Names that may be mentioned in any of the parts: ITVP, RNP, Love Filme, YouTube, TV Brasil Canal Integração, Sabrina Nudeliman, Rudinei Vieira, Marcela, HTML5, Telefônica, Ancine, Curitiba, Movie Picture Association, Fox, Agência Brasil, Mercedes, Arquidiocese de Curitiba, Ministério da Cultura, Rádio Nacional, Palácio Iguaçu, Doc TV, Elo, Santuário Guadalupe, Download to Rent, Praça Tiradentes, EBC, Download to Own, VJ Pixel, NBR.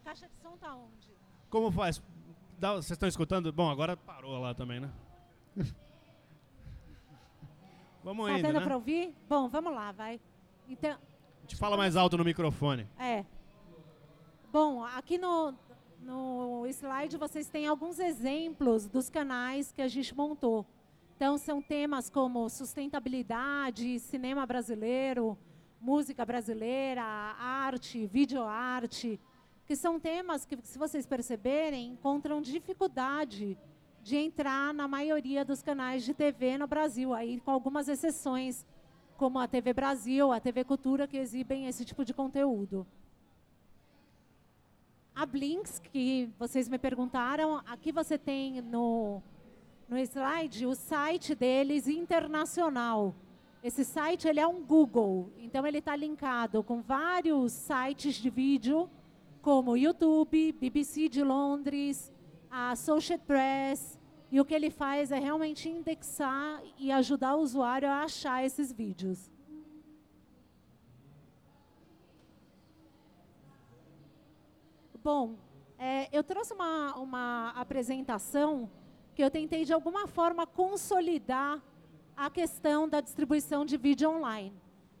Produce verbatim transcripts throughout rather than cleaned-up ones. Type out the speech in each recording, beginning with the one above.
A caixa de som tá onde? Como faz? Dá, vocês estão escutando? Bom, agora parou lá também, né? Vamos tá ainda, né? Tá dando pra ouvir? Bom, vamos lá, vai. Então, a gente fala mais alto no microfone. É. Bom, aqui no, no slide vocês têm alguns exemplos dos canais que a gente montou. Então, são temas como sustentabilidade, cinema brasileiro, música brasileira, arte, videoarte, que são temas que, se vocês perceberem, encontram dificuldade de entrar na maioria dos canais de T V no Brasil, aí com algumas exceções, como a T V Brasil, a T V Cultura, que exibem esse tipo de conteúdo. A Blinkx, que vocês me perguntaram, aqui você tem no... no slide, o site deles internacional. Esse site ele é um Google, então ele está linkado com vários sites de vídeo, como YouTube, B B C de Londres, a Associated Press, e o que ele faz é realmente indexar e ajudar o usuário a achar esses vídeos. Bom, é, eu trouxe uma, uma apresentação que eu tentei, de alguma forma, consolidar a questão da distribuição de vídeo online.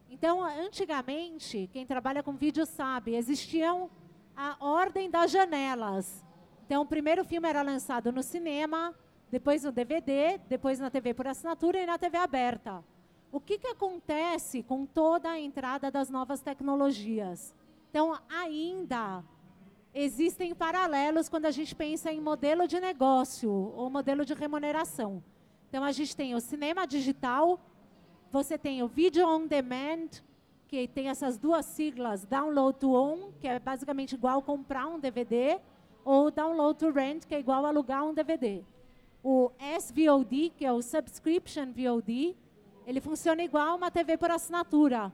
Então, antigamente, quem trabalha com vídeo sabe, existiam a ordem das janelas. Então, o primeiro filme era lançado no cinema, depois no D V D, depois na T V por assinatura e na T V aberta. O que, que acontece com toda a entrada das novas tecnologias? Então, ainda... existem paralelos quando a gente pensa em modelo de negócio ou modelo de remuneração. Então, a gente tem o cinema digital, você tem o vídeo on demand, que tem essas duas siglas, download to own, que é basicamente igual comprar um D V D, ou download to rent, que é igual alugar um D V D. O S V O D, que é o Subscription V O D, ele funciona igual uma T V por assinatura.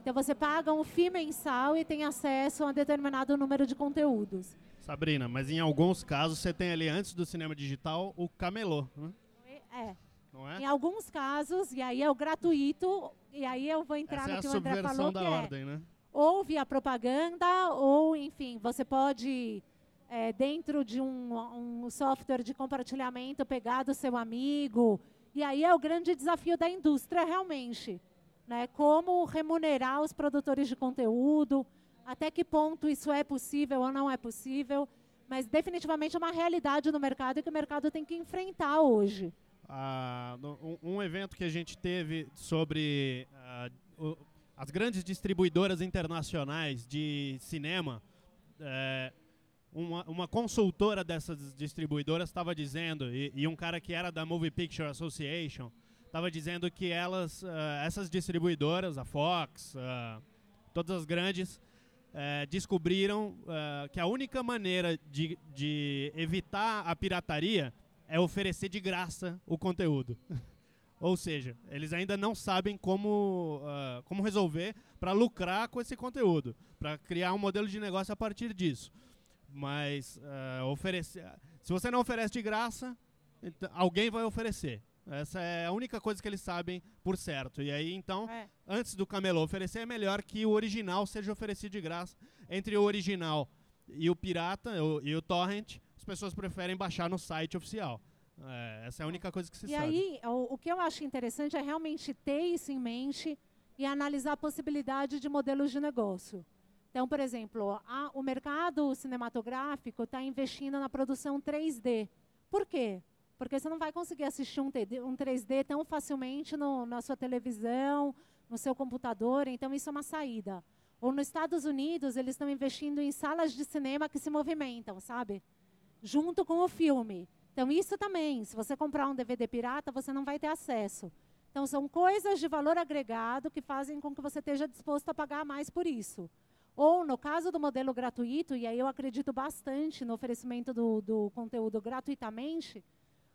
Então, você paga um fee mensal e tem acesso a um determinado número de conteúdos. Sabrina, mas em alguns casos você tem ali, antes do cinema digital, o camelô. Né? É. Não é? Em alguns casos, e aí é o gratuito, e aí eu vou entrar Essa no é que o André falou, da que ordem, é, né? Ou via propaganda, ou, enfim, você pode, é, dentro de um, um software de compartilhamento, pegar do seu amigo. E aí é o grande desafio da indústria, realmente. Como remunerar os produtores de conteúdo, até que ponto isso é possível ou não é possível, mas definitivamente é uma realidade no mercado e que o mercado tem que enfrentar hoje. Ah, um, um evento que a gente teve sobre ah, o, as grandes distribuidoras internacionais de cinema, é, uma, uma consultora dessas distribuidoras estava dizendo, e, e um cara que era da Movie Picture Association, estava dizendo que elas, uh, essas distribuidoras, a Fox, uh, todas as grandes, uh, descobriram uh, que a única maneira de, de evitar a pirataria é oferecer de graça o conteúdo. Ou seja, eles ainda não sabem como, uh, como resolver para lucrar com esse conteúdo, para criar um modelo de negócio a partir disso. Mas uh, oferecer, se você não oferece de graça, então alguém vai oferecer. Essa é a única coisa que eles sabem por certo. E aí, então, é. antes do camelô oferecer, é melhor que o original seja oferecido de graça. Entre o original e o pirata, o, e o torrent, as pessoas preferem baixar no site oficial. É, essa é a única coisa que se e sabe. E aí, o, o que eu acho interessante é realmente ter isso em mente e analisar a possibilidade de modelos de negócio. Então, por exemplo, a, o mercado cinematográfico está investindo na produção três D. Por quê? Porque você não vai conseguir assistir um três D tão facilmente no, na sua televisão, no seu computador, então isso é uma saída. Ou nos Estados Unidos, eles estão investindo em salas de cinema que se movimentam, sabe? Junto com o filme. Então isso também, se você comprar um D V D pirata, você não vai ter acesso. Então são coisas de valor agregado que fazem com que você esteja disposto a pagar mais por isso. Ou no caso do modelo gratuito, e aí eu acredito bastante no oferecimento do, do conteúdo gratuitamente,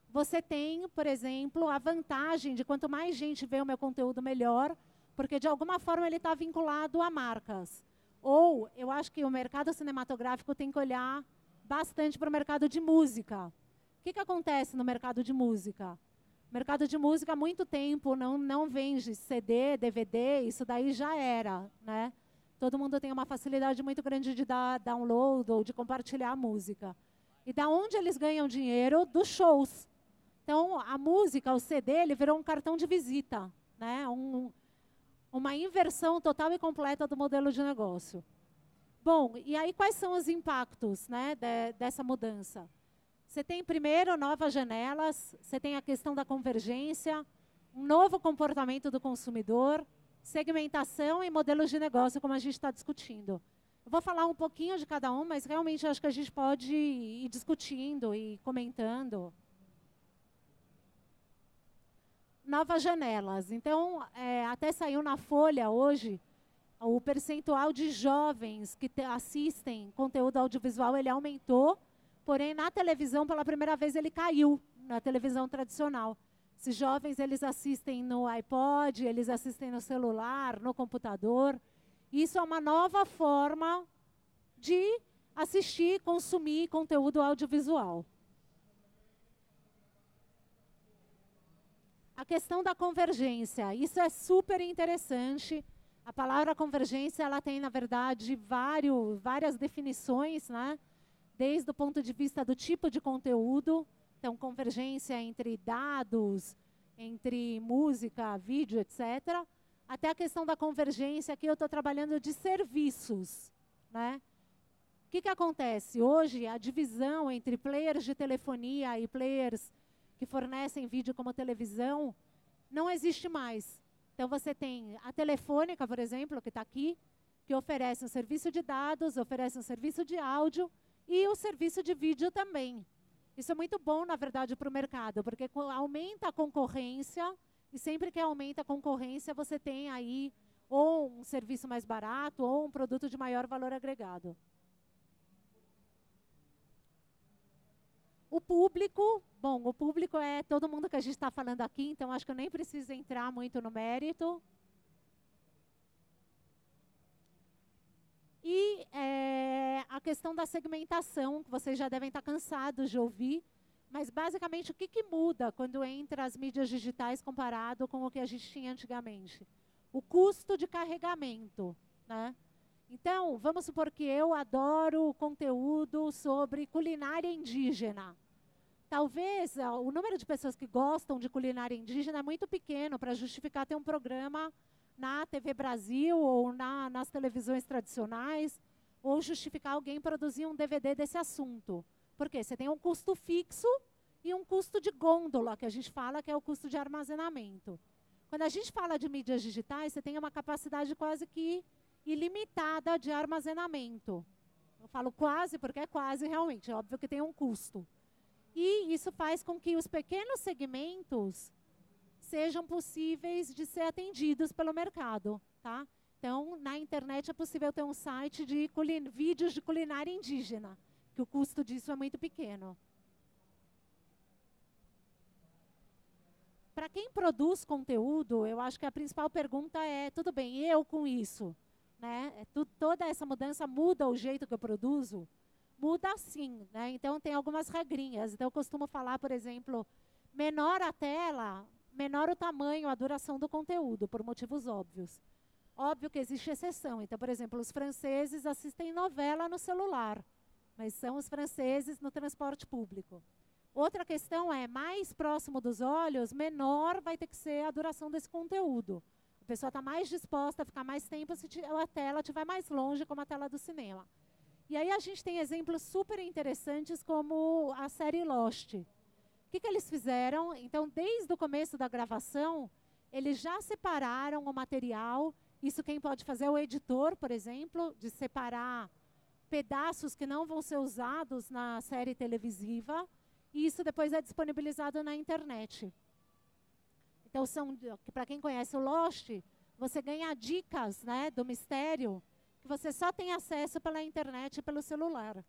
você tem, por exemplo, a vantagem de quanto mais gente vê o meu conteúdo, melhor, porque, de alguma forma, ele está vinculado a marcas. Ou, eu acho que o mercado cinematográfico tem que olhar bastante para o mercado de música. O que, que acontece no mercado de música? O mercado de música, há muito tempo, não, não vende C D, D V D, isso daí já era, né? Todo mundo tem uma facilidade muito grande de dar download ou de compartilhar a música. E da onde eles ganham dinheiro? Dos shows. Então, a música, o C D, ele virou um cartão de visita, né? um, uma inversão total e completa do modelo de negócio. Bom, e aí quais são os impactos, né, de, dessa mudança? Você tem, primeiro, novas janelas, você tem a questão da convergência, um novo comportamento do consumidor, segmentação e modelos de negócio, como a gente está discutindo. Eu vou falar um pouquinho de cada um, mas realmente acho que a gente pode ir discutindo e comentando. Novas janelas. Então, é, até saiu na Folha hoje, o percentual de jovens que te, assistem conteúdo audiovisual, ele aumentou, porém, na televisão, pela primeira vez, ele caiu, na televisão tradicional. Esses jovens, eles assistem no iPod, eles assistem no celular, no computador. Isso é uma nova forma de assistir, consumir conteúdo audiovisual. A questão da convergência, isso é super interessante. A palavra convergência, ela tem, na verdade, vários, várias definições, né? Desde o ponto de vista do tipo de conteúdo, então, convergência entre dados, entre música, vídeo, etcétera, até a questão da convergência, aqui eu estou trabalhando de serviços, né? O que que acontece? Hoje, a divisão entre players de telefonia e players que fornecem vídeo como televisão não existe mais. Então, você tem a Telefônica, por exemplo, que está aqui, que oferece um serviço de dados, oferece um serviço de áudio e o serviço de vídeo também. Isso é muito bom, na verdade, para o mercado, porque aumenta a concorrência. E sempre que aumenta a concorrência, você tem aí ou um serviço mais barato ou um produto de maior valor agregado. O público, bom, o público é todo mundo que a gente está falando aqui, então acho que eu nem preciso entrar muito no mérito. E é, a questão da segmentação, que vocês já devem estar cansados de ouvir. Mas, basicamente, o que que muda quando entra as mídias digitais comparado com o que a gente tinha antigamente? O custo de carregamento, né? Então, vamos supor que eu adoro conteúdo sobre culinária indígena. Talvez o número de pessoas que gostam de culinária indígena é muito pequeno para justificar ter um programa na T V Brasil ou na, nas televisões tradicionais, ou justificar alguém produzir um D V D desse assunto. Porque você tem um custo fixo e um custo de gôndola, que a gente fala que é o custo de armazenamento. Quando a gente fala de mídias digitais, você tem uma capacidade quase que ilimitada de armazenamento. Eu falo quase porque é quase realmente, é óbvio que tem um custo. E isso faz com que os pequenos segmentos sejam possíveis de ser atendidos pelo mercado, tá? Então, na internet é possível ter um site de vídeos de culinária indígena, que o custo disso é muito pequeno. Para quem produz conteúdo, eu acho que a principal pergunta é, tudo bem, e eu com isso? Né? É tu, toda essa mudança muda o jeito que eu produzo? Muda sim, né? Então tem algumas regrinhas. Então eu costumo falar, por exemplo, menor a tela, menor o tamanho, a duração do conteúdo, por motivos óbvios. Óbvio que existe exceção. Então, por exemplo, os franceses assistem novela no celular, mas são os franceses no transporte público. Outra questão é, mais próximo dos olhos, menor vai ter que ser a duração desse conteúdo. A pessoa está mais disposta a ficar mais tempo se a tela estiver mais longe, como a tela do cinema. E aí a gente tem exemplos super interessantes, como a série Lost. O que que eles fizeram? Então, desde o começo da gravação, eles já separaram o material. Isso quem pode fazer é o editor, por exemplo, de separar pedaços que não vão ser usados na série televisiva, e isso depois é disponibilizado na internet. Então, são, para quem conhece o Lost, você ganha dicas, né, do mistério, que você só tem acesso pela internet e pelo celular.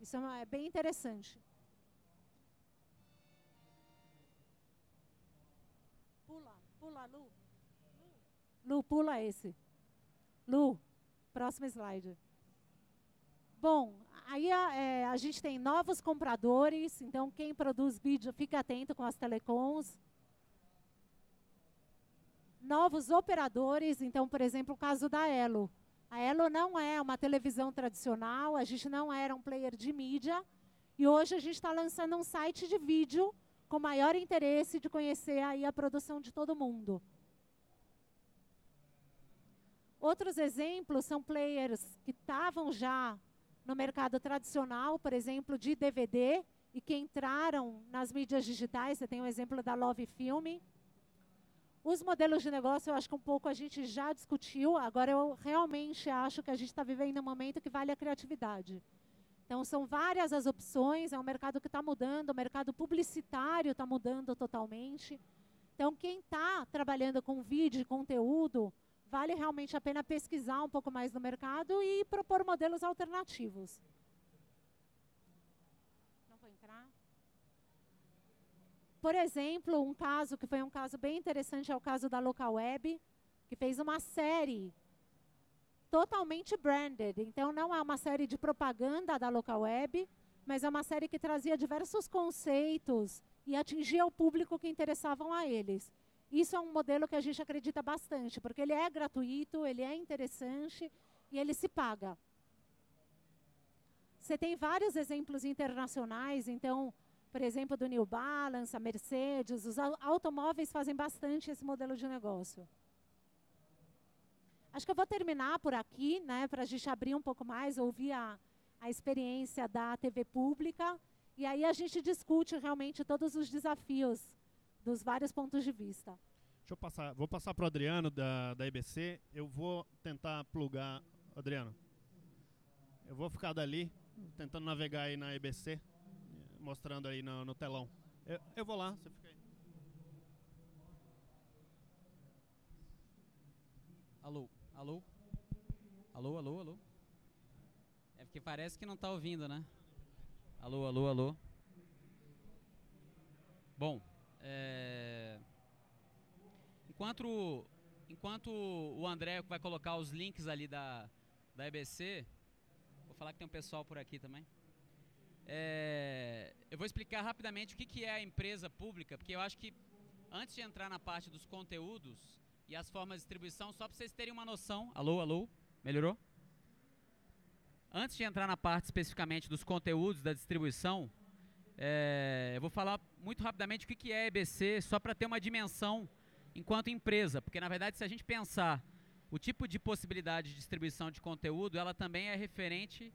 Isso é bem interessante. Pula, pula, Lu. Lu, pula esse. Lu, próximo slide. Bom, aí é, a gente tem novos compradores, então quem produz vídeo fica atento com as telecoms. Novos operadores, então, por exemplo, o caso da Elo. A Elo não é uma televisão tradicional, a gente não era um player de mídia, e hoje a gente está lançando um site de vídeo com maior interesse de conhecer aí a produção de todo mundo. Outros exemplos são players que estavam já no mercado tradicional, por exemplo, de D V D, e que entraram nas mídias digitais. Você tem um exemplo da Love Filme. Os modelos de negócio, eu acho que um pouco a gente já discutiu, agora eu realmente acho que a gente está vivendo um momento que vale a criatividade. Então, são várias as opções, é um mercado que está mudando, o mercado publicitário está mudando totalmente. Então, quem está trabalhando com vídeo e conteúdo, vale realmente a pena pesquisar um pouco mais no mercado e propor modelos alternativos. Não vou entrar. Por exemplo, um caso que foi um caso bem interessante é o caso da Local Web, que fez uma série totalmente branded. Então, não é uma série de propaganda da Local Web, mas é uma série que trazia diversos conceitos e atingia o público que interessavam a eles. Isso é um modelo que a gente acredita bastante, porque ele é gratuito, ele é interessante e ele se paga. Você tem vários exemplos internacionais, então... Por exemplo, do New Balance, a Mercedes, os automóveis fazem bastante esse modelo de negócio. Acho que eu vou terminar por aqui, né, para a gente abrir um pouco mais, ouvir a, a experiência da T V pública, e aí a gente discute realmente todos os desafios dos vários pontos de vista. Deixa eu passar, vou passar para o Adriano, da, da I B C, eu vou tentar plugar... Adriano, eu vou ficar dali, tentando navegar aí na I B C. Mostrando aí no, no telão. Eu, eu vou lá, você fica aí. Alô, alô? Alô, alô, alô? É porque parece que não está ouvindo, né? Alô, alô, alô? Bom, é... enquanto, enquanto o André vai colocar os links ali da, da E B C, vou falar que tem um pessoal por aqui também. É, eu vou explicar rapidamente o que, que é a empresa pública, porque eu acho que antes de entrar na parte dos conteúdos e as formas de distribuição, só para vocês terem uma noção... Alô, alô? Melhorou? Antes de entrar na parte especificamente dos conteúdos, da distribuição, é, eu vou falar muito rapidamente o que, que é a E B C, só para ter uma dimensão enquanto empresa, porque na verdade se a gente pensar o tipo de possibilidade de distribuição de conteúdo, ela também é referente...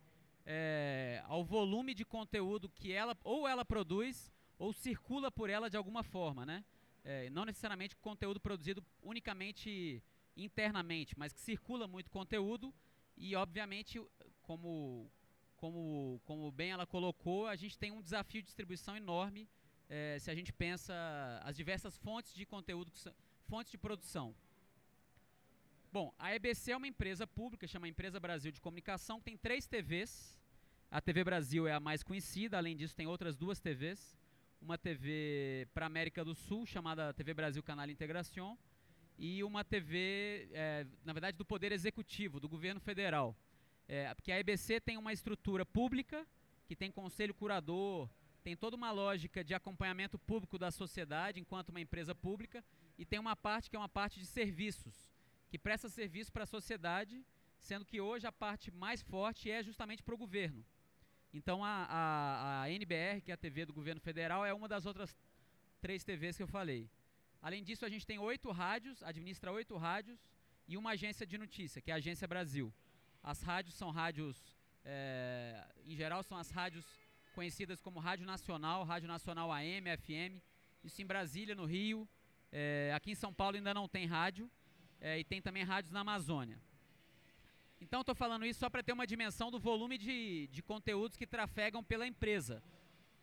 É, ao volume de conteúdo que ela ou ela produz ou circula por ela de alguma forma, né? É, não necessariamente conteúdo produzido unicamente internamente, mas que circula muito conteúdo e, obviamente, como, como, como bem ela colocou, a gente tem um desafio de distribuição enorme é, se a gente pensa as diversas fontes de conteúdo, que são, fontes de produção. Bom, a E B C é uma empresa pública, chama Empresa Brasil de Comunicação, que tem três T Vs. A T V Brasil é a mais conhecida, além disso tem outras duas T Vs. Uma T V para a América do Sul, chamada T V Brasil Canal Integração, e uma T V, é, na verdade, do Poder Executivo, do Governo Federal. É, porque a E B C tem uma estrutura pública, que tem conselho curador, tem toda uma lógica de acompanhamento público da sociedade, enquanto uma empresa pública, e tem uma parte que é uma parte de serviços, que presta serviço para a sociedade, sendo que hoje a parte mais forte é justamente para o governo. Então, a, a, a N B R, que é a T V do governo federal, é uma das outras três T Vs que eu falei. Além disso, a gente tem oito rádios, administra oito rádios, e uma agência de notícia, que é a Agência Brasil. As rádios são rádios, é, em geral, são as rádios conhecidas como Rádio Nacional, Rádio Nacional A M, F M, isso em Brasília, no Rio, é, aqui em São Paulo ainda não tem rádio. É, e tem também rádios na Amazônia. Então, estou falando isso só para ter uma dimensão do volume de, de conteúdos que trafegam pela empresa.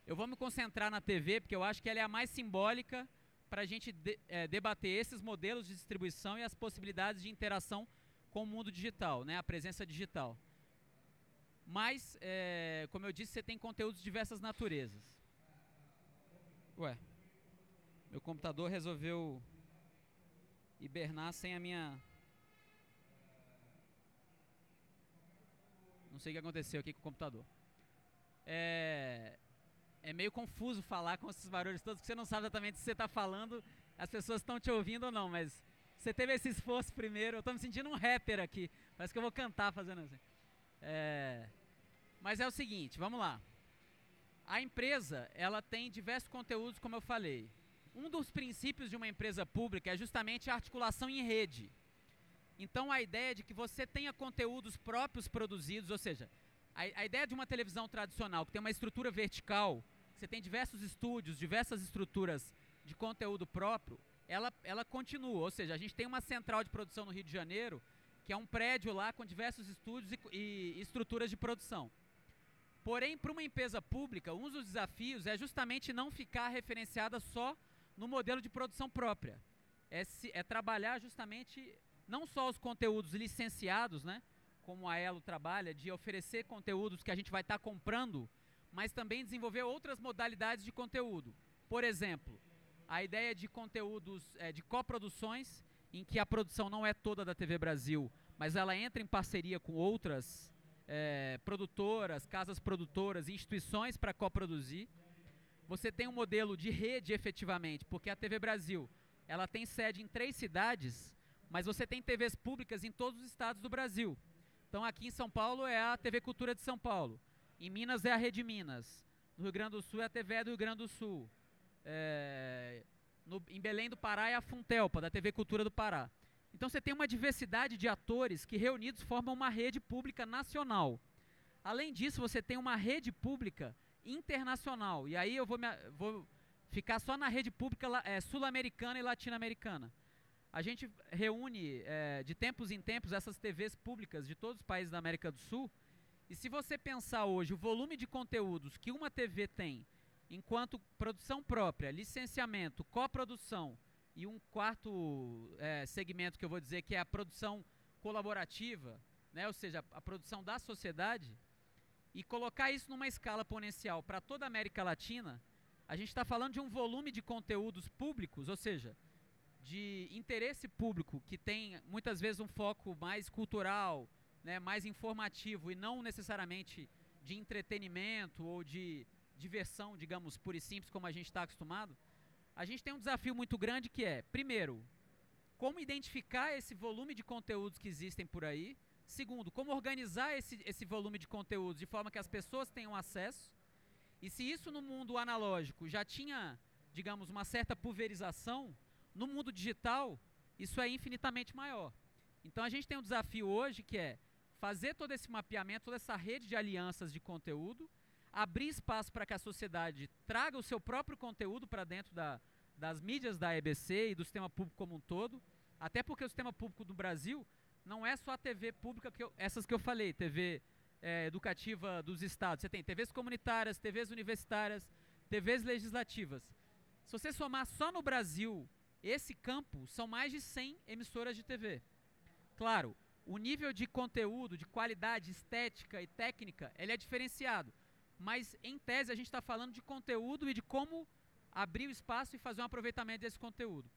Eu vou me concentrar na T V, porque eu acho que ela é a mais simbólica para a gente de, é, debater esses modelos de distribuição e as possibilidades de interação com o mundo digital, né, a presença digital. Mas, é, como eu disse, você tem conteúdos de diversas naturezas. Ué, meu computador resolveu... hibernar sem a minha... Não sei o que aconteceu aqui com o computador. É, é meio confuso falar com esses barulhos todos, porque você não sabe exatamente se você está falando, as pessoas estão te ouvindo ou não, mas Você teve esse esforço primeiro. Eu tô me sentindo um rapper aqui. Parece que eu vou cantar fazendo assim. É... Mas é o seguinte, vamos lá. A empresa, ela tem diversos conteúdos, como eu falei. Um dos princípios de uma empresa pública é justamente a articulação em rede. Então, a ideia é de que você tenha conteúdos próprios produzidos, ou seja, a, a ideia de uma televisão tradicional, que tem uma estrutura vertical, que você tem diversos estúdios, diversas estruturas de conteúdo próprio, ela, ela continua. Ou seja, a gente tem uma central de produção no Rio de Janeiro, que é um prédio lá com diversos estúdios e, e estruturas de produção. Porém, para uma empresa pública, um dos desafios é justamente não ficar referenciada só no modelo de produção própria. É, se, é trabalhar justamente não só os conteúdos licenciados, né, como a Elo trabalha, de oferecer conteúdos que a gente vai estar tá comprando, mas também desenvolver outras modalidades de conteúdo. Por exemplo, a ideia de conteúdos, é, de coproduções, em que a produção não é toda da T V Brasil, mas ela entra em parceria com outras É, produtoras, casas produtoras, instituições para coproduzir. Você tem um modelo de rede efetivamente, porque a T V Brasil, ela tem sede em três cidades, mas você tem T Vs públicas em todos os estados do Brasil. Então aqui em São Paulo é a T V Cultura de São Paulo, em Minas é a Rede Minas, no Rio Grande do Sul é a T V do Rio Grande do Sul, é, no, em Belém do Pará é a Funtelpa, da T V Cultura do Pará. Então você tem uma diversidade de atores que reunidos formam uma rede pública nacional. Além disso, você tem uma rede pública internacional. E aí eu vou, me, vou ficar só na rede pública é, sul-americana e latino-americana. A gente reúne é, de tempos em tempos essas T Vs públicas de todos os países da América do Sul. E se você pensar hoje o volume de conteúdos que uma T V tem, enquanto produção própria, licenciamento, coprodução, e um quarto é, segmento que eu vou dizer que é a produção colaborativa, né? Ou seja, a produção da sociedade, e colocar isso numa escala exponencial para toda a América Latina, a gente está falando de um volume de conteúdos públicos, ou seja, de interesse público, que tem muitas vezes um foco mais cultural, né? Mais informativo e não necessariamente de entretenimento ou de diversão, digamos, pura e simples, como a gente está acostumado. A gente tem um desafio muito grande que é, primeiro, como identificar esse volume de conteúdos que existem por aí. Segundo, como organizar esse, esse volume de conteúdos de forma que as pessoas tenham acesso. E se isso no mundo analógico já tinha, digamos, uma certa pulverização, no mundo digital isso é infinitamente maior. Então a gente tem um desafio hoje que é fazer todo esse mapeamento, toda essa rede de alianças de conteúdo, abrir espaço para que a sociedade traga o seu próprio conteúdo para dentro da, das mídias da E B C e do sistema público como um todo, até porque o sistema público do Brasil não é só a T V pública, que eu, essas que eu falei, T V é, educativa dos estados. Você tem T Vs comunitárias, T Vs universitárias, T Vs legislativas. Se você somar só no Brasil esse campo, são mais de cem emissoras de T V. Claro, o nível de conteúdo, de qualidade estética e técnica, ele é diferenciado. Mas, em tese, a gente está falando de conteúdo e de como abrir o espaço e fazer um aproveitamento desse conteúdo.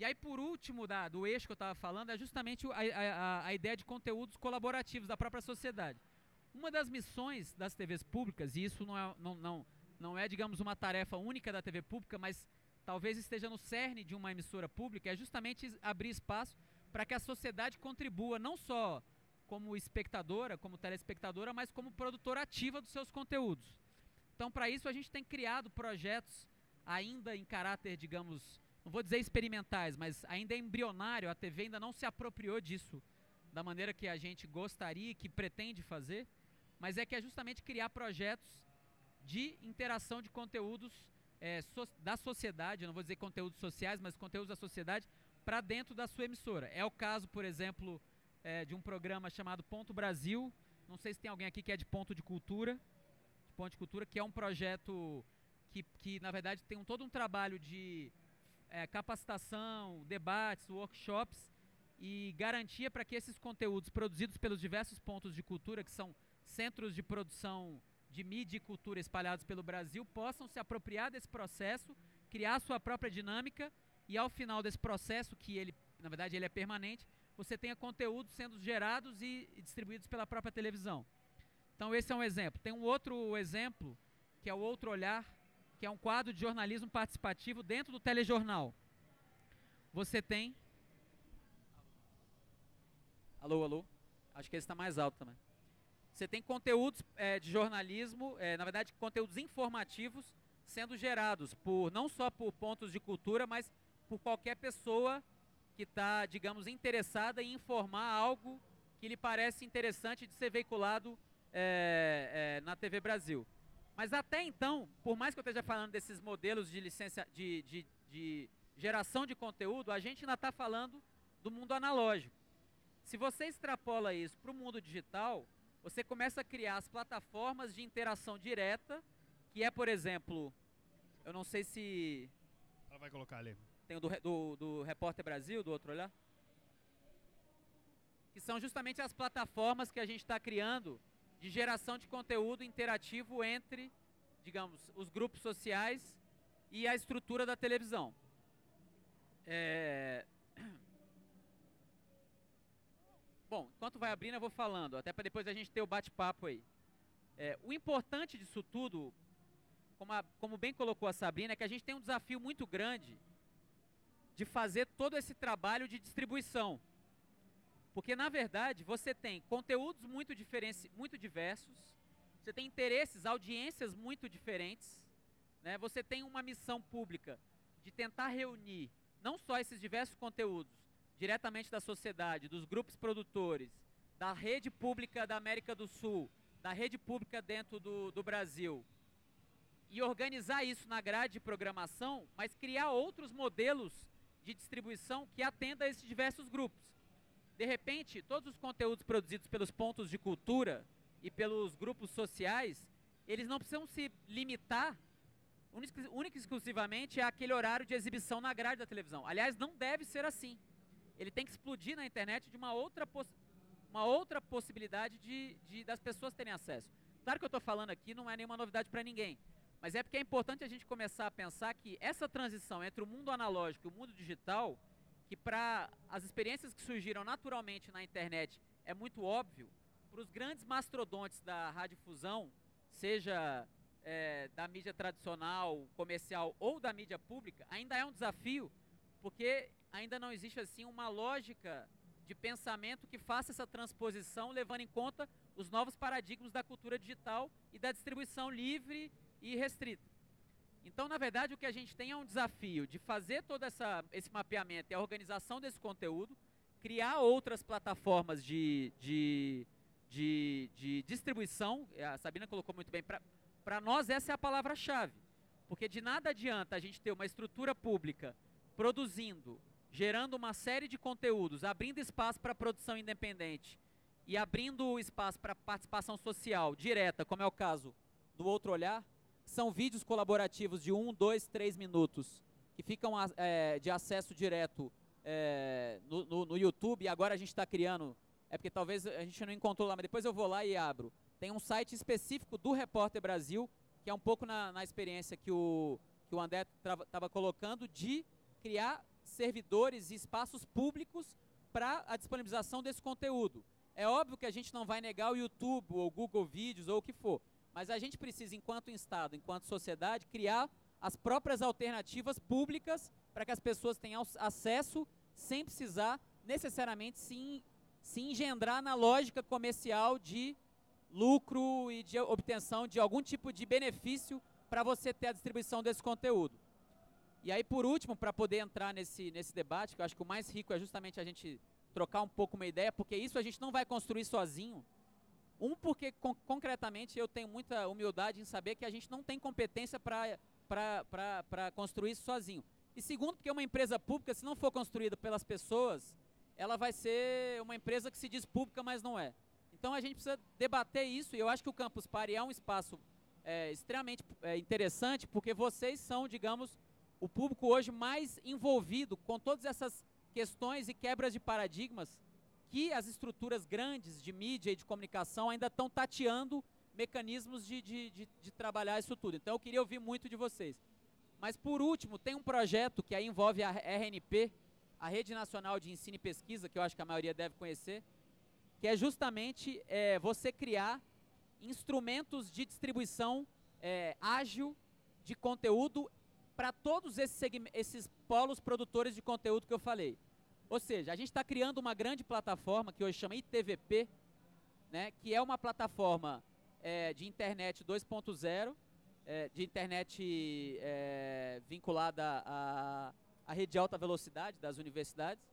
E aí, por último, da, do eixo que eu estava falando, é justamente a, a, a ideia de conteúdos colaborativos da própria sociedade. Uma das missões das T Vs públicas, e isso não é, não, não, não é, digamos, uma tarefa única da T V pública, mas talvez esteja no cerne de uma emissora pública, é justamente abrir espaço para que a sociedade contribua não só como espectadora, como telespectadora, mas como produtora ativa dos seus conteúdos. Então, para isso, a gente tem criado projetos ainda em caráter, digamos, não vou dizer experimentais, mas ainda embrionário, a T V ainda não se apropriou disso da maneira que a gente gostaria e que pretende fazer, mas é que é justamente criar projetos de interação de conteúdos é, so, da sociedade, não vou dizer conteúdos sociais, mas conteúdos da sociedade para dentro da sua emissora. É o caso, por exemplo, É, de um programa chamado Ponto Brasil, não sei se tem alguém aqui que é de Ponto de Cultura, de Ponto de Cultura, que é um projeto que, que na verdade, tem um, todo um trabalho de é, capacitação, debates, workshops e garantia para que esses conteúdos produzidos pelos diversos pontos de cultura, que são centros de produção de mídia e cultura espalhados pelo Brasil, possam se apropriar desse processo, criar sua própria dinâmica e, ao final desse processo, que ele, na verdade, ele é permanente, você tenha conteúdos sendo gerados e distribuídos pela própria televisão. Então esse é um exemplo. Tem um outro exemplo, que é o Outro Olhar, que é um quadro de jornalismo participativo dentro do telejornal. Você tem Alô, alô? Acho que esse está mais alto também. Você tem conteúdos é, de jornalismo, é, na verdade, conteúdos informativos sendo gerados por não só por pontos de cultura, mas por qualquer pessoa que está, digamos, interessada em informar algo que lhe parece interessante de ser veiculado é, é, na T V Brasil. Mas até então, por mais que eu esteja falando desses modelos de licença, de, de, de geração de conteúdo, a gente ainda está falando do mundo analógico. Se você extrapola isso para o mundo digital, você começa a criar as plataformas de interação direta, que é, por exemplo, eu não sei se... Ela vai colocar ali. Tem o do, do, do Repórter Brasil, do Outro Olhar. Que são justamente as plataformas que a gente está criando de geração de conteúdo interativo entre, digamos, os grupos sociais e a estrutura da televisão. É... Bom, enquanto vai abrindo eu vou falando, até para depois a gente ter o bate-papo aí. É, o importante disso tudo, como, a, como bem colocou a Sabrina, é que a gente tem um desafio muito grande de fazer todo esse trabalho de distribuição. Porque, na verdade, você tem conteúdos muito, diferenci... muito diversos, você tem interesses, audiências muito diferentes, né? Você tem uma missão pública de tentar reunir não só esses diversos conteúdos diretamente da sociedade, dos grupos produtores, da rede pública da América do Sul, da rede pública dentro do, do Brasil, e organizar isso na grade de programação, mas criar outros modelos de distribuição que atenda a esses diversos grupos. De repente, todos os conteúdos produzidos pelos pontos de cultura e pelos grupos sociais, eles não precisam se limitar única e exclusivamente àquele horário de exibição na grade da televisão. Aliás, não deve ser assim. Ele tem que explodir na internet de uma outra, poss uma outra possibilidade de, de, das pessoas terem acesso. Claro que eu estou falando aqui, não é nenhuma novidade para ninguém, mas é porque é importante a gente começar a pensar que essa transição entre o mundo analógico e o mundo digital, que para as experiências que surgiram naturalmente na internet é muito óbvio, para os grandes mastodontes da radiodifusão, seja é, da mídia tradicional, comercial ou da mídia pública, ainda é um desafio, porque ainda não existe assim uma lógica de pensamento que faça essa transposição levando em conta os novos paradigmas da cultura digital e da distribuição livre e restrita. Então, na verdade, o que a gente tem é um desafio de fazer todo essa, esse mapeamento e a organização desse conteúdo, criar outras plataformas de, de, de, de distribuição. A Sabrina colocou muito bem, para nós essa é a palavra-chave, porque de nada adianta a gente ter uma estrutura pública produzindo, gerando uma série de conteúdos, abrindo espaço para produção independente e abrindo espaço para participação social direta, como é o caso do Outro Olhar. São vídeos colaborativos de um, dois, três minutos que ficam é, de acesso direto é, no, no, no YouTube. E agora a gente está criando, é porque talvez a gente não encontrou lá, mas depois eu vou lá e abro. Tem um site específico do Repórter Brasil, que é um pouco na, na experiência que o, que o André estava colocando, de criar servidores e espaços públicos para a disponibilização desse conteúdo. É óbvio que a gente não vai negar o YouTube, ou Google Vídeos, ou o que for. Mas a gente precisa, enquanto Estado, enquanto sociedade, criar as próprias alternativas públicas para que as pessoas tenham acesso sem precisar necessariamente se, se engendrar na lógica comercial de lucro e de obtenção de algum tipo de benefício para você ter a distribuição desse conteúdo. E aí, por último, para poder entrar nesse, nesse debate, que eu acho que o mais rico é justamente a gente trocar um pouco uma ideia, porque isso a gente não vai construir sozinho. Um, porque con concretamente eu tenho muita humildade em saber que a gente não tem competência para construir isso sozinho. E segundo, porque uma empresa pública, se não for construída pelas pessoas, ela vai ser uma empresa que se diz pública, mas não é. Então a gente precisa debater isso, e eu acho que o Campus Party é um espaço é, extremamente é, interessante, porque vocês são, digamos, o público hoje mais envolvido com todas essas questões e quebras de paradigmas que as estruturas grandes de mídia e de comunicação ainda estão tateando mecanismos de, de, de, de trabalhar isso tudo. Então eu queria ouvir muito de vocês. Mas por último, tem um projeto que aí envolve a R N P, a Rede Nacional de Ensino e Pesquisa, que eu acho que a maioria deve conhecer, que é justamente é, você criar instrumentos de distribuição é, ágil de conteúdo para todos esses, esses polos produtores de conteúdo que eu falei. Ou seja, a gente está criando uma grande plataforma que hoje chama I T V P, né, que é uma plataforma é, de internet dois ponto zero, é, de internet é, vinculada à, à rede de alta velocidade das universidades,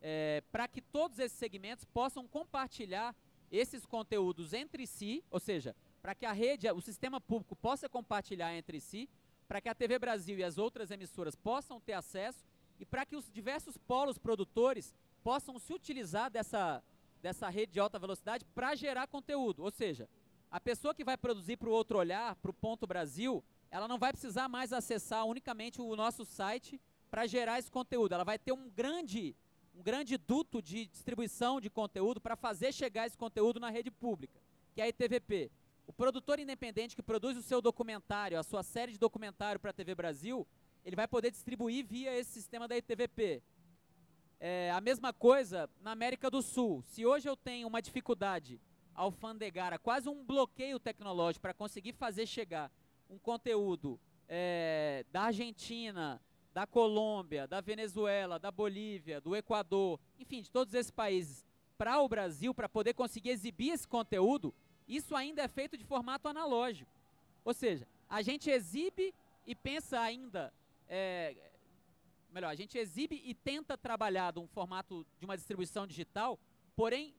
é, para que todos esses segmentos possam compartilhar esses conteúdos entre si, ou seja, para que a rede, o sistema público possa compartilhar entre si, para que a T V Brasil e as outras emissoras possam ter acesso e para que os diversos polos produtores possam se utilizar dessa, dessa rede de alta velocidade para gerar conteúdo. Ou seja, a pessoa que vai produzir para o Outro Olhar, para o Ponto Brasil, ela não vai precisar mais acessar unicamente o nosso site para gerar esse conteúdo. Ela vai ter um grande, um grande duto de distribuição de conteúdo para fazer chegar esse conteúdo na rede pública, que é a I T V P. O produtor independente que produz o seu documentário, a sua série de documentário para a T V Brasil, ele vai poder distribuir via esse sistema da I T V P. É, a mesma coisa na América do Sul. Se hoje eu tenho uma dificuldade alfandegária, quase um bloqueio tecnológico para conseguir fazer chegar um conteúdo é, da Argentina, da Colômbia, da Venezuela, da Bolívia, do Equador, enfim, de todos esses países, para o Brasil, para poder conseguir exibir esse conteúdo, isso ainda é feito de formato analógico. Ou seja, a gente exibe e pensa ainda... É, melhor, a gente exibe e tenta trabalhar de um formato de uma distribuição digital, porém,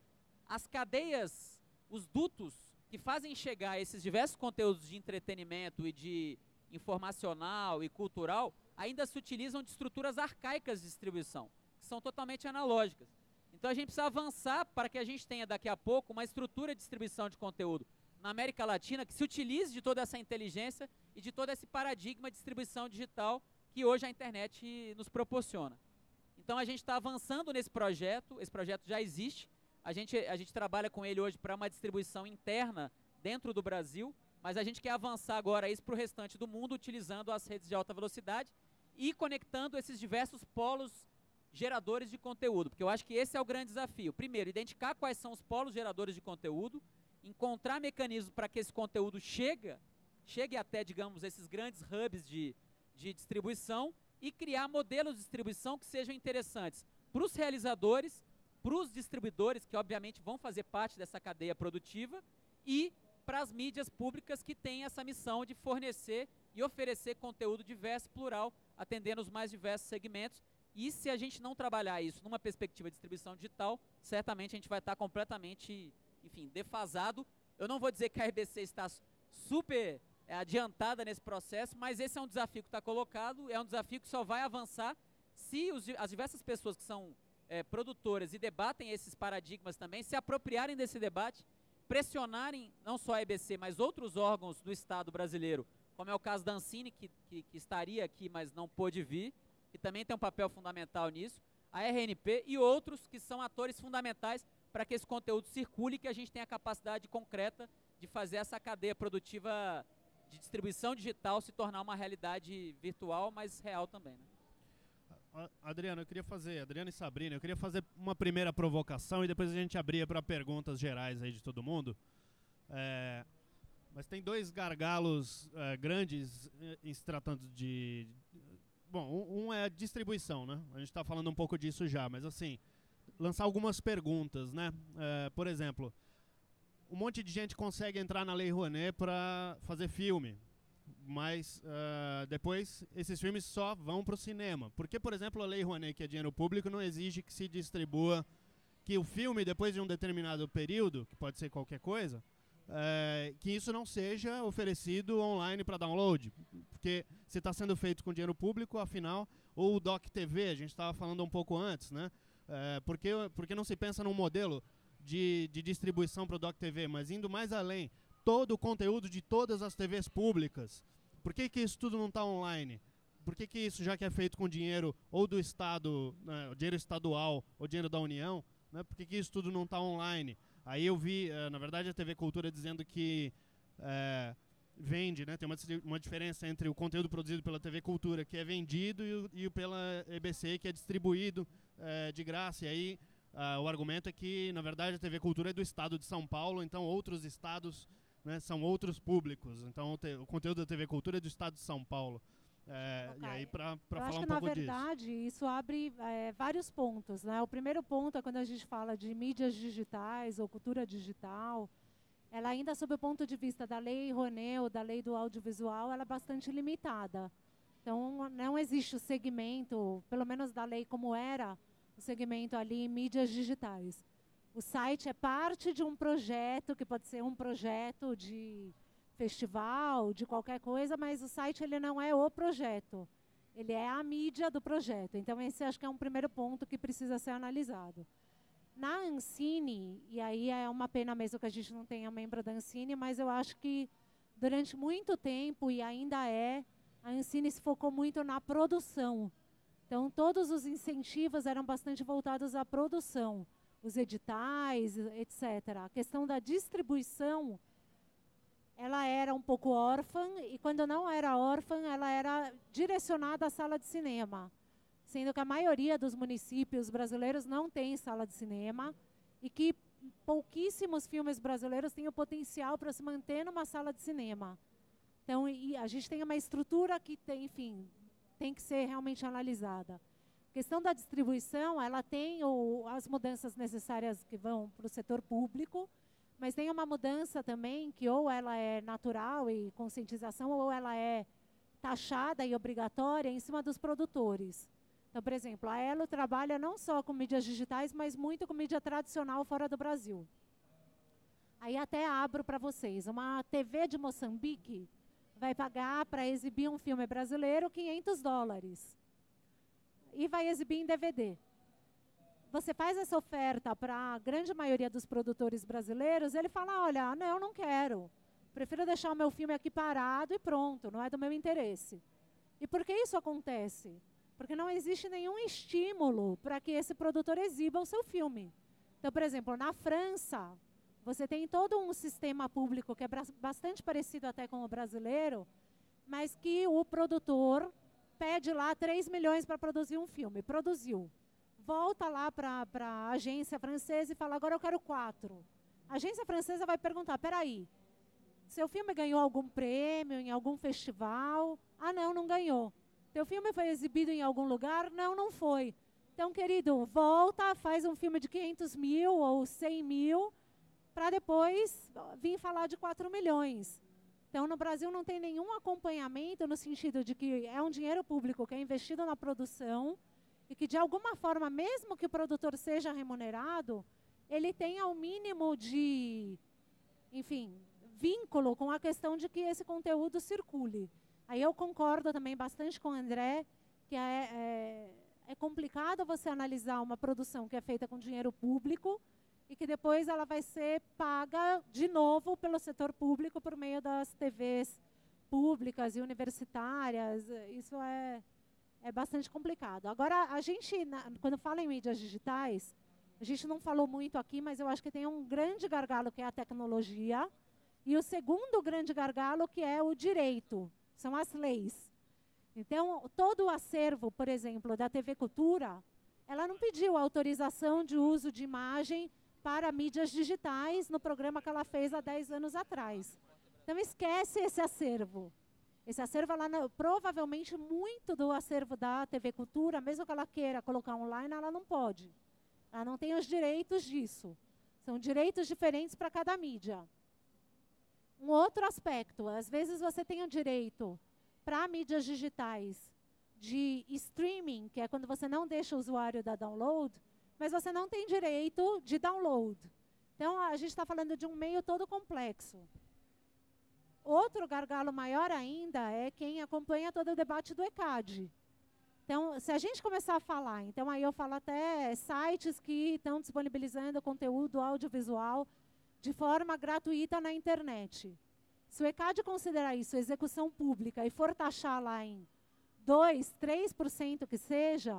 as cadeias, os dutos que fazem chegar esses diversos conteúdos de entretenimento e de informacional e cultural, ainda se utilizam de estruturas arcaicas de distribuição, que são totalmente analógicas. Então a gente precisa avançar para que a gente tenha daqui a pouco uma estrutura de distribuição de conteúdo na América Latina que se utilize de toda essa inteligência e de todo esse paradigma de distribuição digital que hoje a internet nos proporciona. Então a gente está avançando nesse projeto, esse projeto já existe, a gente, a gente trabalha com ele hoje para uma distribuição interna dentro do Brasil, mas a gente quer avançar agora isso para o restante do mundo, utilizando as redes de alta velocidade e conectando esses diversos polos geradores de conteúdo, porque eu acho que esse é o grande desafio. Primeiro, identificar quais são os polos geradores de conteúdo, encontrar mecanismos para que esse conteúdo chegue, chegue até, digamos, esses grandes hubs de de distribuição e criar modelos de distribuição que sejam interessantes para os realizadores, para os distribuidores, que obviamente vão fazer parte dessa cadeia produtiva, e para as mídias públicas que têm essa missão de fornecer e oferecer conteúdo diverso e plural, atendendo os mais diversos segmentos. E se a gente não trabalhar isso numa perspectiva de distribuição digital, certamente a gente vai estar completamente, enfim, defasado. Eu não vou dizer que a R B C está super... é adiantada nesse processo, mas esse é um desafio que está colocado, é um desafio que só vai avançar se os, as diversas pessoas que são é, produtoras e debatem esses paradigmas também, se apropriarem desse debate, pressionarem não só a E B C, mas outros órgãos do Estado brasileiro, como é o caso da Ancine, que, que, que estaria aqui, mas não pôde vir, que também tem um papel fundamental nisso, a R N P e outros que são atores fundamentais para que esse conteúdo circule e que a gente tenha a capacidade concreta de fazer essa cadeia produtiva de distribuição digital se tornar uma realidade virtual, mas real também, né? Adriano, eu queria fazer, Adriano e Sabrina, eu queria fazer uma primeira provocação e depois a gente abria para perguntas gerais aí de todo mundo. É, mas tem dois gargalos é, grandes em se tratando de... Bom, um é a distribuição, né? A gente está falando um pouco disso já, mas assim, lançar algumas perguntas, né? É, por exemplo... Um monte de gente consegue entrar na Lei Rouanet para fazer filme, mas uh, depois esses filmes só vão para o cinema. Porque, por exemplo, a Lei Rouanet, que é dinheiro público, não exige que se distribua, que o filme, depois de um determinado período, que pode ser qualquer coisa, uh, que isso não seja oferecido online para download. Porque se está sendo feito com dinheiro público, afinal, ou o Doc T V, a gente estava falando um pouco antes, né? Uh, porque, porque não se pensa num modelo... De, de distribuição para o Doc T V, mas indo mais além, todo o conteúdo de todas as T Vs públicas. Por que que isso tudo não está online? Por que que isso, já que é feito com dinheiro ou do Estado, né, dinheiro estadual ou dinheiro da União, né, por que que isso tudo não está online? Aí eu vi, na verdade, a T V Cultura dizendo que é, vende, né, tem uma, uma diferença entre o conteúdo produzido pela T V Cultura, que é vendido, e, o, e pela E B C, que é distribuído é, de graça. E aí... Uh, o argumento é que, na verdade, a T V Cultura é do estado de São Paulo, então outros estados, né, são outros públicos. Então o, te, o conteúdo da T V Cultura é do estado de São Paulo. É, e aí, para falar acho que, um pouco na verdade, disso. Isso abre é, vários pontos, né? O primeiro ponto é quando a gente fala de mídias digitais ou cultura digital, ela ainda, sob o ponto de vista da Lei Rouanet ou da Lei do Audiovisual, ela é bastante limitada. Então, não existe o segmento, pelo menos da lei como era, o segmento ali em mídias digitais. O site é parte de um projeto, que pode ser um projeto de festival, de qualquer coisa, mas o site ele não é o projeto, ele é a mídia do projeto. Então, esse acho que é um primeiro ponto que precisa ser analisado. Na Ancine, e aí é uma pena mesmo que a gente não tenha membro da Ancine, mas eu acho que durante muito tempo, e ainda é, a Ancine se focou muito na produção. Então, todos os incentivos eram bastante voltados à produção, os editais, etcétera. A questão da distribuição, ela era um pouco órfã, e quando não era órfã, ela era direcionada à sala de cinema, sendo que a maioria dos municípios brasileiros não tem sala de cinema e que pouquíssimos filmes brasileiros têm o potencial para se manter numa sala de cinema. Então, e a gente tem uma estrutura que tem, enfim, tem que ser realmente analisada. A questão da distribuição, ela tem ou, as mudanças necessárias que vão para o setor público, mas tem uma mudança também que ou ela é natural e conscientização, ou ela é taxada e obrigatória em cima dos produtores. Então, por exemplo, a Elo trabalha não só com mídias digitais, mas muito com mídia tradicional fora do Brasil. Aí até abro para vocês. Uma T V de Moçambique vai pagar para exibir um filme brasileiro quinhentos dólares e vai exibir em D V D. Você faz essa oferta para a grande maioria dos produtores brasileiros, ele fala, olha, não, eu não quero. Prefiro deixar o meu filme aqui parado e pronto, não é do meu interesse. E por que isso acontece? Porque não existe nenhum estímulo para que esse produtor exiba o seu filme. Então, por exemplo, na França, você tem todo um sistema público que é bastante parecido até com o brasileiro, mas que o produtor pede lá três milhões para produzir um filme. Produziu. Volta lá para a agência francesa e fala, agora eu quero quatro. A agência francesa vai perguntar, peraí, seu filme ganhou algum prêmio em algum festival? Ah, não, não ganhou. Teu filme foi exibido em algum lugar? Não, não foi. Então, querido, volta, faz um filme de quinhentos mil ou cem mil, para depois vir falar de quatro milhões. Então, no Brasil não tem nenhum acompanhamento no sentido de que é um dinheiro público que é investido na produção, e que, de alguma forma, mesmo que o produtor seja remunerado, ele tenha o mínimo de, enfim, vínculo com a questão de que esse conteúdo circule. Aí eu concordo também bastante com o André, que é, é, é complicado você analisar uma produção que é feita com dinheiro público e que depois ela vai ser paga de novo pelo setor público por meio das T Vs públicas e universitárias. Isso é... É bastante complicado. Agora, a gente, na, quando fala em mídias digitais, a gente não falou muito aqui, mas eu acho que tem um grande gargalo que é a tecnologia e o segundo grande gargalo que é o direito, são as leis. Então, todo o acervo, por exemplo, da T V Cultura, ela não pediu autorização de uso de imagem para mídias digitais no programa que ela fez há dez anos atrás. Então, esquece esse acervo. Esse acervo, ela, provavelmente, muito do acervo da T V Cultura, mesmo que ela queira colocar online, ela não pode. Ela não tem os direitos disso. São direitos diferentes para cada mídia. Um outro aspecto, às vezes você tem o direito para mídias digitais de streaming, que é quando você não deixa o usuário dar download, mas você não tem direito de download. Então, a gente está falando de um meio todo complexo. Outro gargalo maior ainda é quem acompanha todo o debate do E C A D. Então, se a gente começar a falar, então aí eu falo até sites que estão disponibilizando conteúdo audiovisual de forma gratuita na internet. Se o E C A D considerar isso execução pública e for taxar lá em dois, três por cento que seja,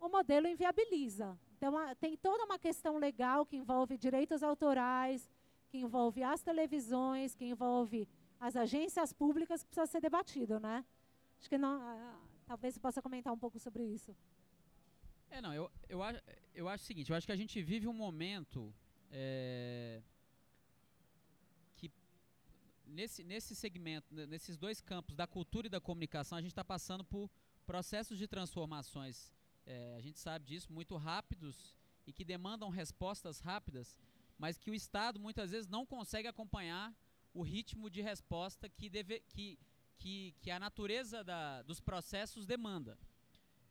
o modelo inviabiliza. Então, tem toda uma questão legal que envolve direitos autorais, que envolve as televisões, que envolve as agências públicas, que precisa ser debatido, né? Acho que não, talvez você possa comentar um pouco sobre isso. É, não, eu, eu, acho, eu acho o seguinte, eu acho que a gente vive um momento é, que nesse, nesse segmento, nesses dois campos, da cultura e da comunicação, a gente está passando por processos de transformações, é, a gente sabe disso, muito rápidos e que demandam respostas rápidas, mas que o Estado muitas vezes não consegue acompanhar o ritmo de resposta que, deve, que, que, que a natureza da, dos processos demanda.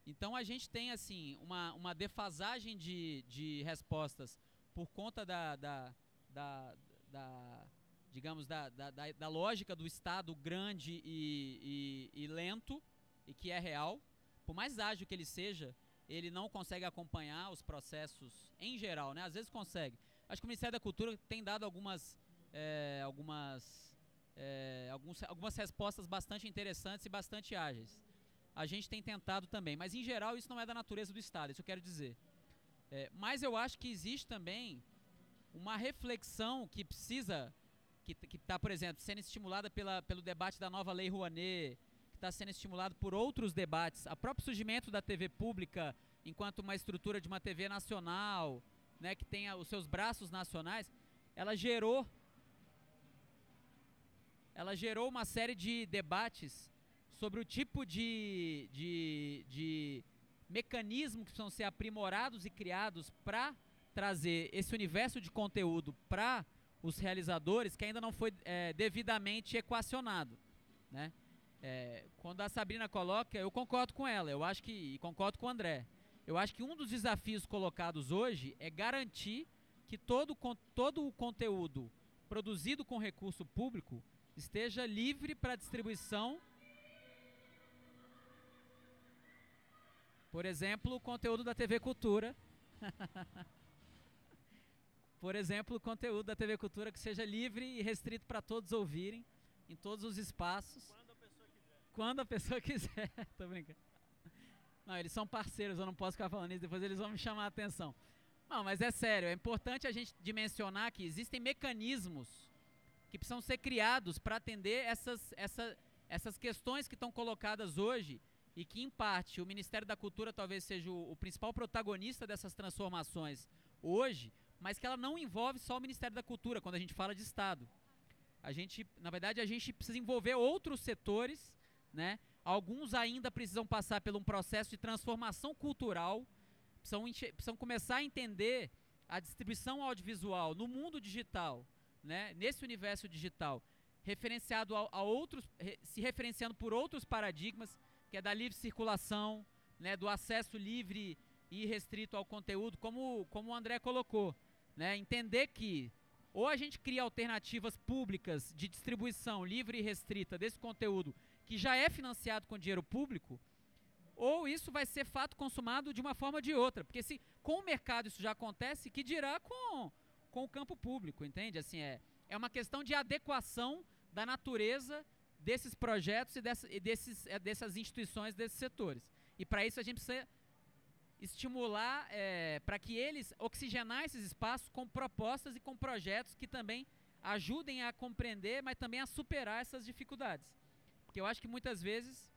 Então a gente tem assim, uma, uma defasagem de, de respostas por conta da, da, da, da digamos, da, da, da, da lógica do Estado grande e, e, e lento, e que é real. Por mais ágil que ele seja, ele não consegue acompanhar os processos em geral, né? Às vezes consegue. Acho que o Ministério da Cultura tem dado algumas... É, algumas, é, alguns, algumas respostas bastante interessantes e bastante ágeis. A gente tem tentado também, mas em geral isso não é da natureza do Estado, isso eu quero dizer. É, mas eu acho que existe também uma reflexão que precisa, que está, por exemplo, sendo estimulada pela, pelo debate da nova Lei Rouanet, que está sendo estimulado por outros debates, o próprio surgimento da T V pública enquanto uma estrutura de uma T V nacional, né, que tenha os seus braços nacionais, ela gerou ela gerou uma série de debates sobre o tipo de, de, de mecanismos que precisam ser aprimorados e criados para trazer esse universo de conteúdo para os realizadores, que ainda não foi é, devidamente equacionado, né? É, quando a Sabrina coloca, eu concordo com ela, eu acho que, e concordo com o André, eu acho que um dos desafios colocados hoje é garantir que todo, todo o conteúdo produzido com recurso público esteja livre para distribuição, por exemplo, o conteúdo da T V Cultura, por exemplo, o conteúdo da T V Cultura que seja livre e restrito para todos ouvirem, em todos os espaços, quando a pessoa quiser, quando a pessoa quiser. Tô brincando, não, eles são parceiros, eu não posso ficar falando isso, depois eles vão me chamar a atenção. Não, mas é sério, é importante a gente dimensionar que existem mecanismos que precisam ser criados para atender essas, essa, essas questões que estão colocadas hoje e que, em parte, o Ministério da Cultura talvez seja o, o principal protagonista dessas transformações hoje, mas que ela não envolve só o Ministério da Cultura quando a gente fala de Estado. A gente, na verdade, a gente precisa envolver outros setores, né? Alguns ainda precisam passar por um processo de transformação cultural, precisam, precisam começar a entender a distribuição audiovisual no mundo digital, né, nesse universo digital, referenciado a, a outros, re, se referenciando por outros paradigmas, que é da livre circulação, né, do acesso livre e restrito ao conteúdo, como, como o André colocou, né, entender que ou a gente cria alternativas públicas de distribuição livre e restrita desse conteúdo que já é financiado com dinheiro público, ou isso vai ser fato consumado de uma forma ou de outra, porque se com o mercado isso já acontece, que dirá com... com o campo público, entende? Assim, é, é uma questão de adequação da natureza desses projetos e, dessa, e desses, é, dessas instituições, desses setores. E para isso a gente precisa estimular, é, para que eles oxigenar esses espaços com propostas e com projetos que também ajudem a compreender, mas também a superar essas dificuldades. Porque eu acho que muitas vezes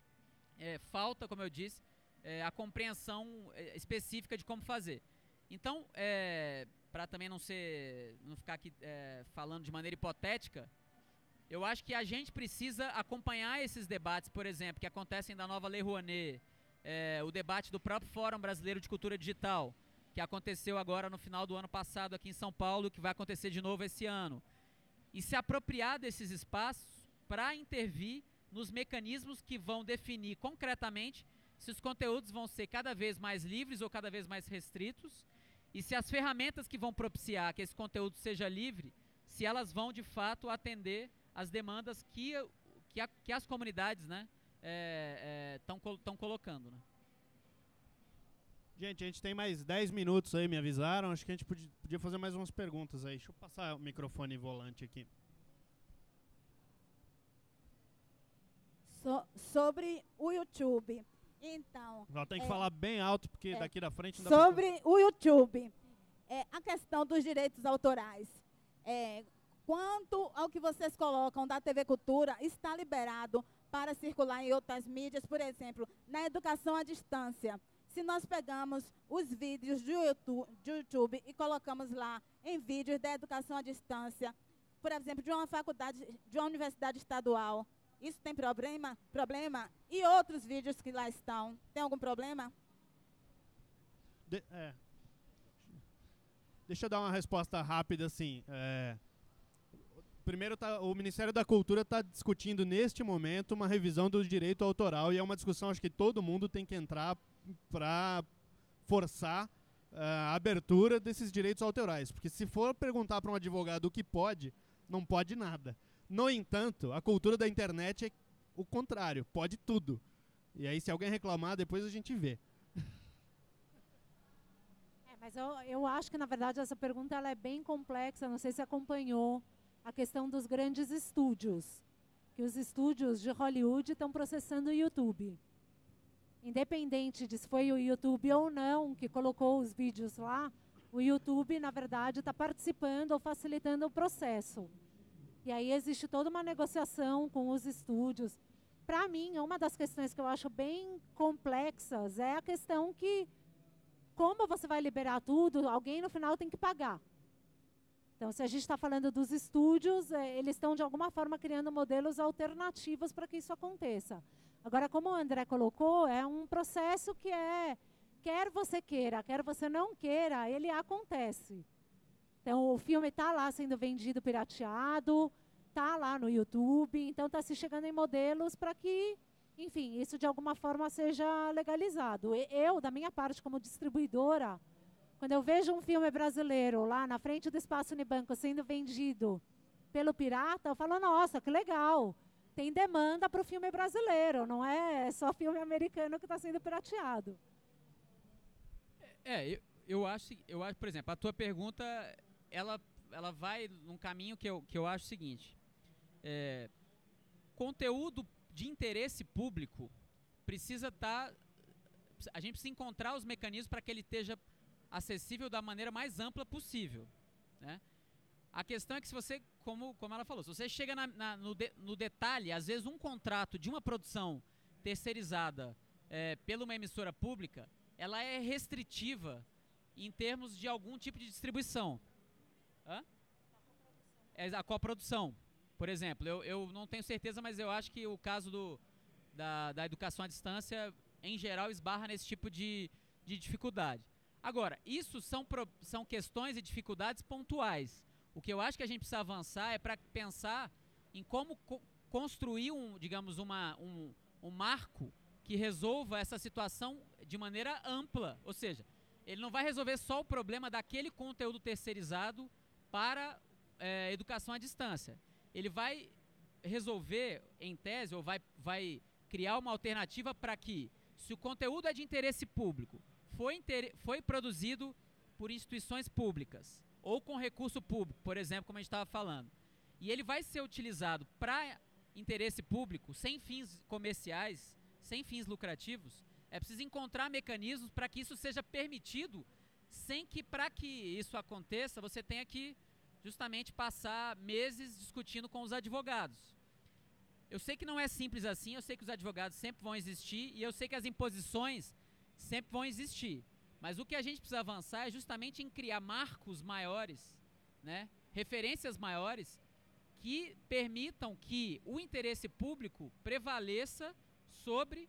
é, falta, como eu disse, é, a compreensão específica de como fazer. Então, é, para também não ser, não ficar aqui é, falando de maneira hipotética, eu acho que a gente precisa acompanhar esses debates, por exemplo, que acontecem da nova Lei Rouanet, é, o debate do próprio Fórum Brasileiro de Cultura Digital, que aconteceu agora no final do ano passado aqui em São Paulo, que vai acontecer de novo esse ano, e se apropriar desses espaços para intervir nos mecanismos que vão definir concretamente se os conteúdos vão ser cada vez mais livres ou cada vez mais restritos, e se as ferramentas que vão propiciar que esse conteúdo seja livre, se elas vão, de fato, atender as demandas que, que, a, que as comunidades, né, é, é, tão colocando, né? Gente, a gente tem mais dez minutos aí, me avisaram. Acho que a gente podia, podia fazer mais umas perguntas aí. Deixa eu passar o microfone volante aqui. So, sobre o YouTube... Então, ela tem que é, falar bem alto, porque é, daqui da frente... Não dá sobre pra... o YouTube, é, a questão dos direitos autorais. É, quanto ao que vocês colocam da T V Cultura, está liberado para circular em outras mídias, por exemplo, na educação à distância. Se nós pegamos os vídeos do YouTube, do YouTube e colocamos lá em vídeos da educação à distância, por exemplo, de uma faculdade, de uma universidade estadual. Isso tem problema? Problema? E outros vídeos que lá estão, tem algum problema? De, é. Deixa eu dar uma resposta rápida, assim. É, primeiro, tá, o Ministério da Cultura está discutindo, neste momento, uma revisão do direito autoral, e é uma discussão, acho que todo mundo tem que entrar para forçar uh, a abertura desses direitos autorais. Porque se for perguntar para um advogado o que pode, não pode nada. No entanto, a cultura da internet é o contrário, pode tudo. E aí, se alguém reclamar, depois a gente vê. Mas eu, eu acho que, na verdade, essa pergunta ela é bem complexa. Não sei se acompanhou a questão dos grandes estúdios. Que os estúdios de Hollywood estão processando o YouTube. Independente de se foi o YouTube ou não que colocou os vídeos lá, o YouTube, na verdade, está participando ou facilitando o processo. E aí existe toda uma negociação com os estúdios. Para mim, uma das questões que eu acho bem complexas é a questão que como você vai liberar tudo, alguém no final tem que pagar. Então, se a gente está falando dos estúdios, eles estão, de alguma forma, criando modelos alternativos para que isso aconteça. Agora, como o André colocou, é um processo que é, quer você queira, quer você não queira, ele acontece. Então, o filme está lá sendo vendido pirateado, está lá no YouTube, então está se chegando em modelos para que, enfim, isso de alguma forma seja legalizado. Eu, da minha parte, como distribuidora, quando eu vejo um filme brasileiro lá na frente do Espaço Unibanco sendo vendido pelo pirata, eu falo, nossa, que legal, tem demanda para o filme brasileiro, não é só filme americano que está sendo pirateado. É, eu, eu, acho, eu acho, por exemplo, a tua pergunta, ela, ela vai num caminho que eu, que eu acho o seguinte, é, conteúdo de interesse público, precisa estar, a gente precisa encontrar os mecanismos para que ele esteja acessível da maneira mais ampla possível, né? A questão é que se você, como, como ela falou, se você chega na, na, no, de, no detalhe, às vezes um contrato de uma produção terceirizada é, pela uma emissora pública, ela é restritiva em termos de algum tipo de distribuição. Hã? É a coprodução. Por exemplo, eu, eu não tenho certeza, mas eu acho que o caso do, da, da educação à distância, em geral, esbarra nesse tipo de, de dificuldade. Agora, isso são, pro, são questões e dificuldades pontuais. O que eu acho que a gente precisa avançar é para pensar em como co- construir, um, digamos, uma, um, um marco que resolva essa situação de maneira ampla. Ou seja, ele não vai resolver só o problema daquele conteúdo terceirizado para é, educação à distância. Ele vai resolver, em tese, ou vai, vai criar uma alternativa para que, se o conteúdo é de interesse público, foi, inter... foi produzido por instituições públicas, ou com recurso público, por exemplo, como a gente estava falando, e ele vai ser utilizado para interesse público, sem fins comerciais, sem fins lucrativos, é preciso encontrar mecanismos para que isso seja permitido, sem que, para que isso aconteça, você tenha que justamente passar meses discutindo com os advogados. Eu sei que não é simples assim, eu sei que os advogados sempre vão existir e eu sei que as imposições sempre vão existir. Mas o que a gente precisa avançar é justamente em criar marcos maiores, né, referências maiores, que permitam que o interesse público prevaleça sobre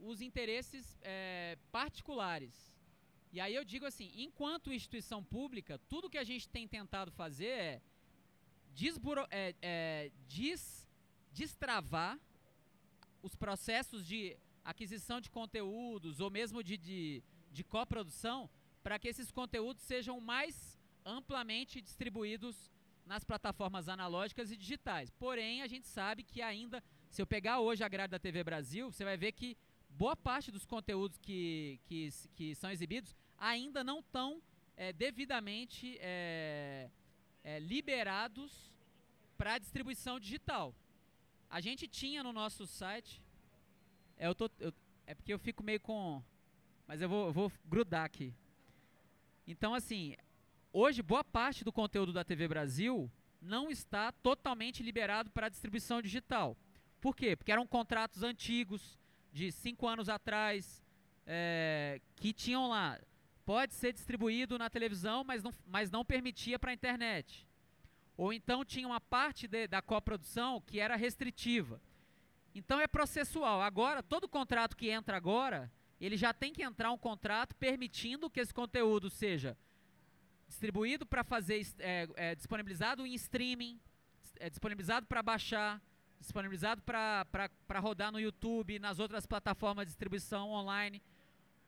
os interesses é, particulares. E aí eu digo assim, enquanto instituição pública, tudo que a gente tem tentado fazer é, desburo, é, é des, destravar os processos de aquisição de conteúdos ou mesmo de, de, de coprodução para que esses conteúdos sejam mais amplamente distribuídos nas plataformas analógicas e digitais. Porém, a gente sabe que ainda, se eu pegar hoje a grade da T V Brasil, você vai ver que boa parte dos conteúdos que, que, que são exibidos ainda não estão é, devidamente é, é, liberados para distribuição digital. A gente tinha no nosso site... É, eu tô, eu, é porque eu fico meio com... Mas eu vou, eu vou grudar aqui. Então, assim, hoje boa parte do conteúdo da T V Brasil não está totalmente liberado para distribuição digital. Por quê? Porque eram contratos antigos... de cinco anos atrás, é, que tinham lá, pode ser distribuído na televisão, mas não, mas não permitia para a internet. Ou então tinha uma parte de, da coprodução que era restritiva. Então é processual. Agora, todo contrato que entra agora, ele já tem que entrar um contrato permitindo que esse conteúdo seja distribuído para fazer, é, é, disponibilizado em streaming, é, disponibilizado para baixar, disponibilizado para rodar no YouTube, nas outras plataformas de distribuição online.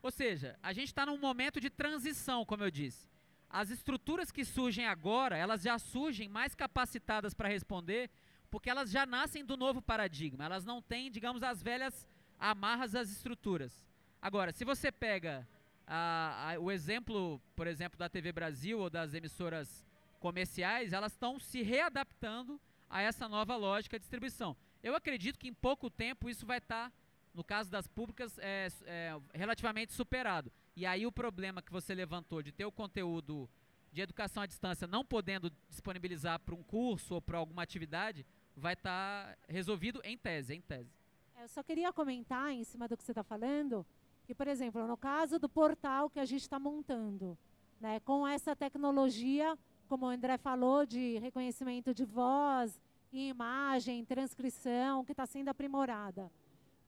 Ou seja, a gente está num momento de transição, como eu disse. As estruturas que surgem agora, elas já surgem mais capacitadas para responder, porque elas já nascem do novo paradigma, elas não têm, digamos, as velhas amarras das estruturas. Agora, se você pega a, a, o exemplo, por exemplo, da T V Brasil ou das emissoras comerciais, elas estão se readaptando a essa nova lógica de distribuição. Eu acredito que em pouco tempo isso vai estar, tá, no caso das públicas, é, é, relativamente superado. E aí o problema que você levantou de ter o conteúdo de educação à distância não podendo disponibilizar para um curso ou para alguma atividade, vai estar resolvido em tese, em tese. Eu só queria comentar em cima do que você está falando, que, por exemplo, no caso do portal que a gente está montando, né, com essa tecnologia, como o André falou, de reconhecimento de voz, imagem, transcrição, que está sendo aprimorada.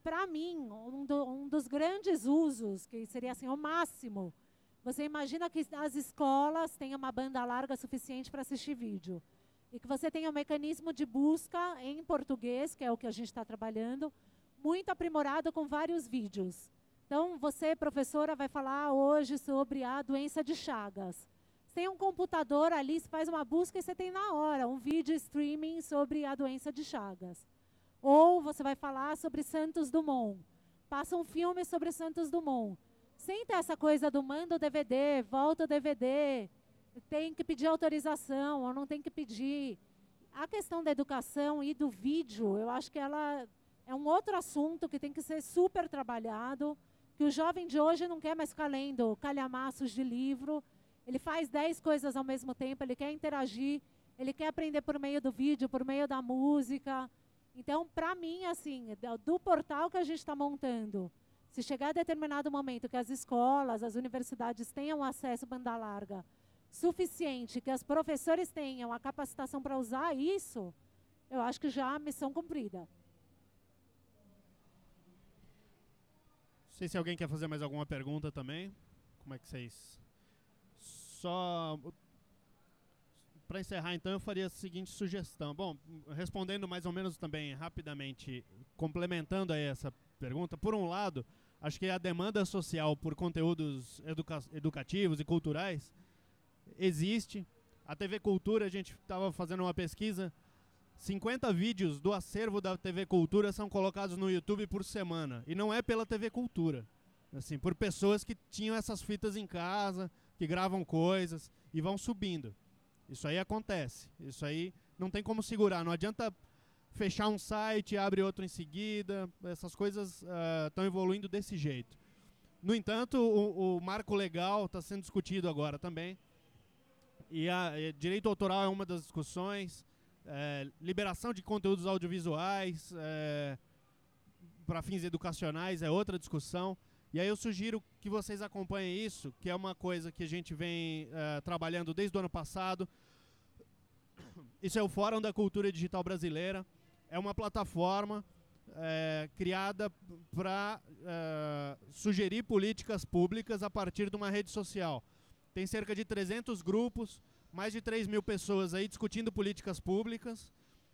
Para mim, um, do, um dos grandes usos, que seria assim, o máximo, você imagina que as escolas tenham uma banda larga suficiente para assistir vídeo. E que você tenha um mecanismo de busca em português, que é o que a gente está trabalhando, muito aprimorado com vários vídeos. Então, você, professora, vai falar hoje sobre a doença de Chagas. Você tem um computador ali, você faz uma busca e você tem na hora um vídeo streaming sobre a doença de Chagas. Ou você vai falar sobre Santos Dumont. Passa um filme sobre Santos Dumont. Sem ter essa coisa do manda o D V D, volta o D V D, tem que pedir autorização ou não tem que pedir. A questão da educação e do vídeo, eu acho que ela é um outro assunto que tem que ser super trabalhado, que o jovem de hoje não quer mais ficar lendo calhamaços de livro, ele faz dez coisas ao mesmo tempo, ele quer interagir, ele quer aprender por meio do vídeo, por meio da música. Então, para mim, assim, do portal que a gente está montando, se chegar a determinado momento que as escolas, as universidades tenham acesso à banda larga suficiente, que as professores tenham a capacitação para usar isso, eu acho que já a missão cumprida. Não sei se alguém quer fazer mais alguma pergunta também. Como é que vocês... Só... Para encerrar, então, eu faria a seguinte sugestão. Bom, respondendo mais ou menos também rapidamente, complementando aí essa pergunta, por um lado, acho que a demanda social por conteúdos educa educativos e culturais existe. A T V Cultura, a gente estava fazendo uma pesquisa, cinquenta vídeos do acervo da T V Cultura são colocados no YouTube por semana, e não é pela T V Cultura. Assim, por pessoas que tinham essas fitas em casa, que gravam coisas e vão subindo. Isso aí acontece, isso aí não tem como segurar, não adianta fechar um site, abre outro em seguida, essas coisas estão uh, evoluindo desse jeito. No entanto, o, o marco legal está sendo discutido agora também, e a, e direito autoral é uma das discussões, é, liberação de conteúdos audiovisuais é, para fins educacionais é outra discussão. E aí eu sugiro que vocês acompanhem isso, que é uma coisa que a gente vem uh, trabalhando desde o ano passado. Isso é o Fórum da Cultura Digital Brasileira. É uma plataforma uh, criada para uh, sugerir políticas públicas a partir de uma rede social. Tem cerca de trezentos grupos, mais de três mil pessoas aí discutindo políticas públicas.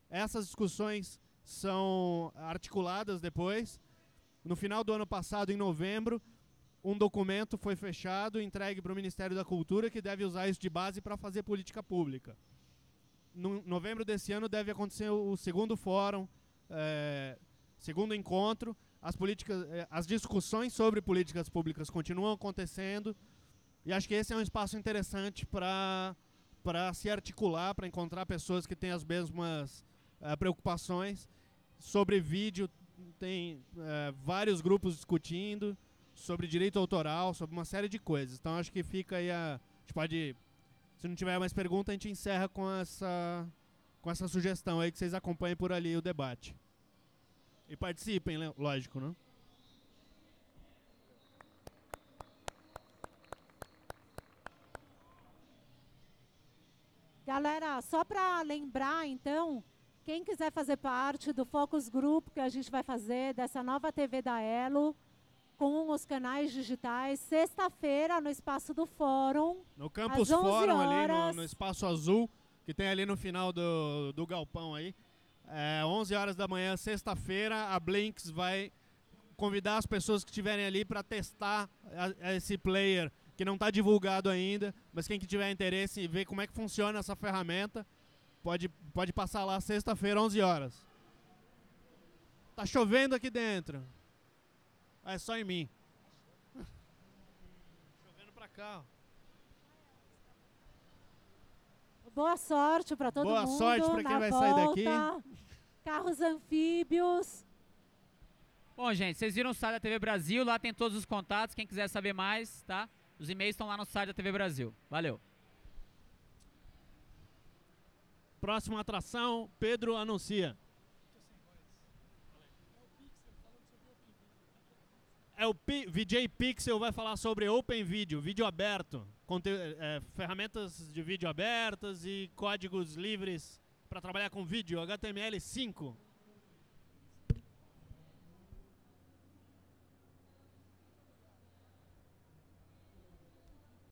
Essas discussões são articuladas depois. No final do ano passado, em novembro, um documento foi fechado e entregue para o Ministério da Cultura, que deve usar isso de base para fazer política pública. No novembro desse ano deve acontecer o segundo fórum, é, segundo encontro. As, políticas, as discussões sobre políticas públicas continuam acontecendo e acho que esse é um espaço interessante para para se articular, para encontrar pessoas que têm as mesmas é, preocupações sobre vídeo. Tem é, vários grupos discutindo sobre direito autoral, sobre uma série de coisas. Então acho que fica aí a... a gente pode, se não tiver mais pergunta, a gente encerra com essa, com essa sugestão aí, que vocês acompanhem por ali o debate. E participem, lógico, né? Galera, só para lembrar, então, quem quiser fazer parte do Focus Group que a gente vai fazer dessa nova T V da Elo, com os canais digitais, sexta-feira no espaço do Fórum. No Campus Fórum, ali no, no espaço azul, que tem ali no final do, do galpão aí. É, onze horas da manhã, sexta-feira, a Blinkx vai convidar as pessoas que estiverem ali para testar a, a esse player, que não está divulgado ainda, mas quem que tiver interesse e ver como é que funciona essa ferramenta, pode, pode passar lá sexta-feira, onze horas. Tá chovendo aqui dentro. Ah, é só em mim. Chovendo pra cá, ó. Boa sorte pra todo Boa mundo. Boa sorte pra quem vai volta, sair daqui. Carros anfíbios. Bom, gente, vocês viram o site da T V Brasil. Lá tem todos os contatos. Quem quiser saber mais, tá? Os e-mails estão lá no site da T V Brasil. Valeu. Próxima atração, Pedro anuncia. É o V J Pixel vai falar sobre Open Video, vídeo aberto, conte é, ferramentas de vídeo abertas e códigos livres para trabalhar com vídeo, H T M L cinco.